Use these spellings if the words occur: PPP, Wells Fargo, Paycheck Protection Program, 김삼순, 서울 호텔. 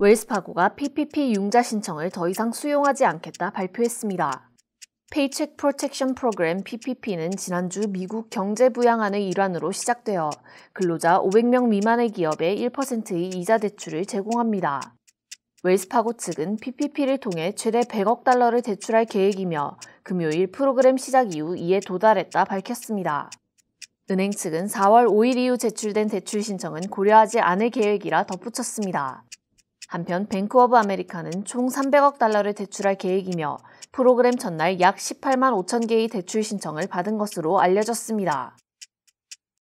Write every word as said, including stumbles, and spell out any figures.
웰스파고가 피피피 융자 신청을 더 이상 수용하지 않겠다 발표했습니다. Paycheck Protection Program 피피피는 지난주 미국 경제 부양안의 일환으로 시작되어 근로자 오백 명 미만의 기업에 일 퍼센트의 이자 대출을 제공합니다. 웰스파고 측은 피피피를 통해 최대 백억 달러를 대출할 계획이며 금요일 프로그램 시작 이후 이에 도달했다 밝혔습니다. 은행 측은 사월 오일 이후 제출된 대출 신청은 고려하지 않을 계획이라 덧붙였습니다. 한편 뱅크 오브 아메리카는 총 삼백억 달러를 대출할 계획이며 프로그램 첫날 약 십팔만 오천 개의 대출 신청을 받은 것으로 알려졌습니다.